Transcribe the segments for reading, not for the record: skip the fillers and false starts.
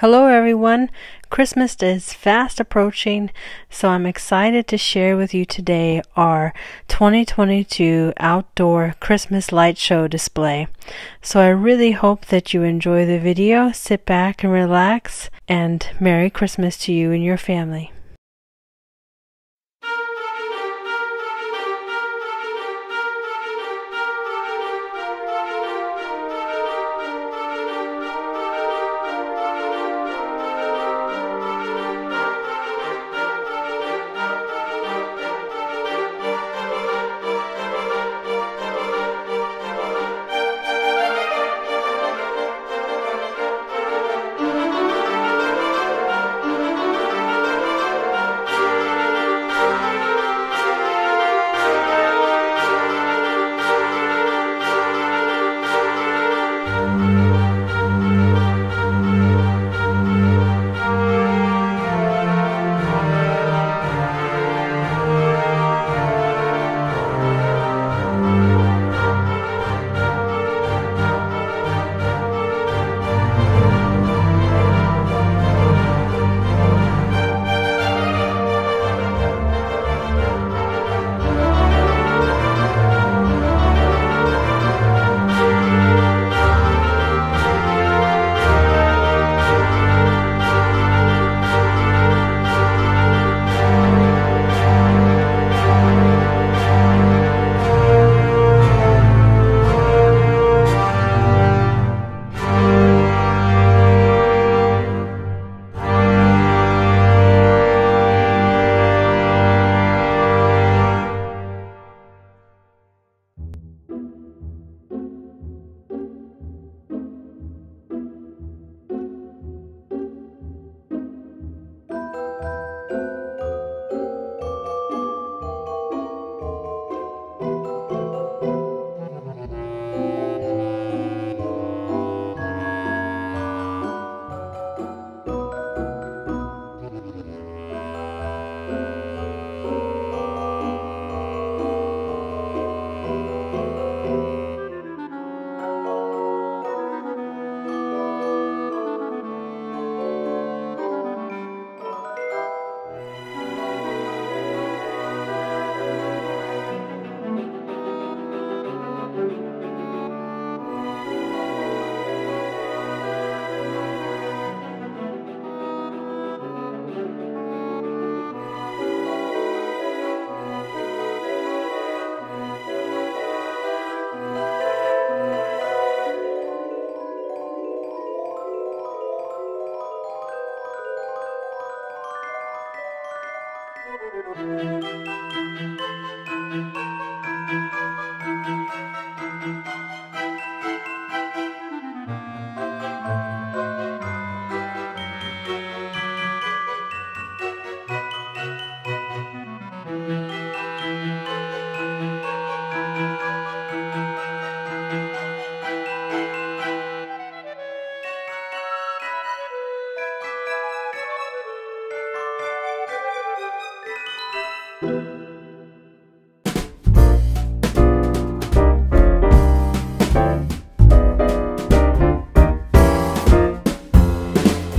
Hello everyone, Christmas is fast approaching, so I'm excited to share with you today our 2022 outdoor Christmas light show display. So I really hope that you enjoy the video, sit back and relax, and Merry Christmas to you and your family.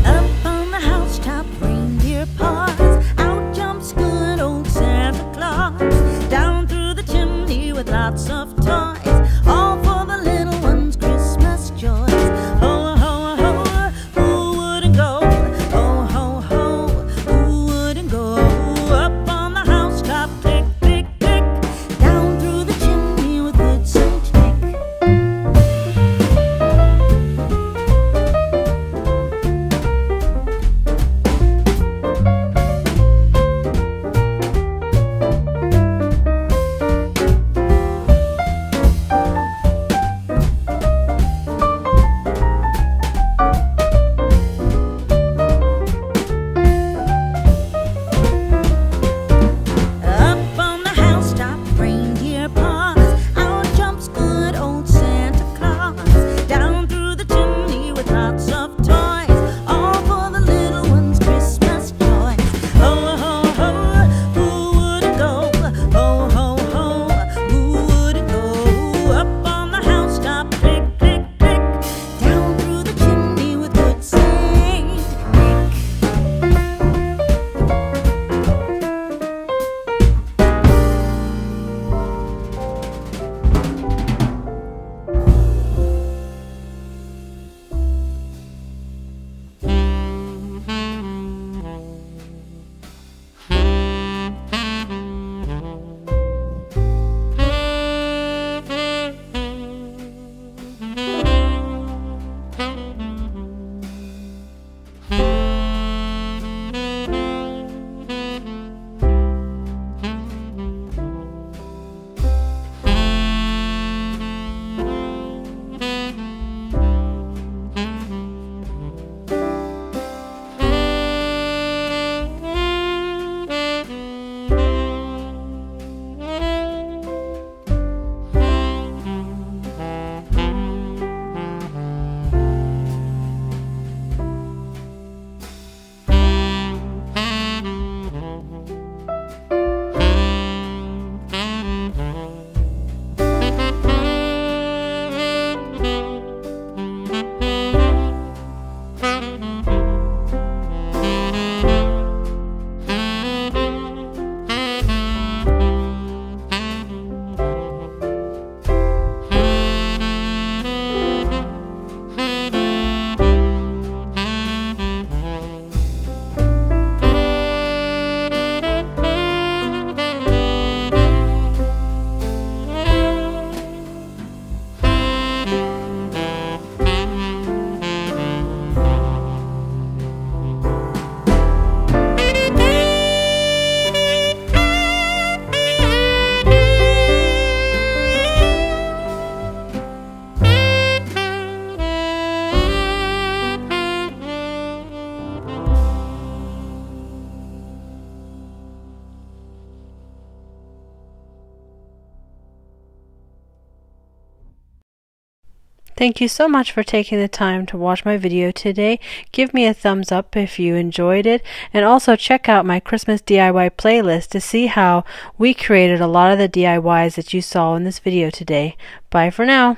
Up on the housetop, Thank you so much for taking the time to watch my video today. Give me a thumbs up if you enjoyed it, and also check out my Christmas DIY playlist to see how we created a lot of the DIYs that you saw in this video today. Bye for now.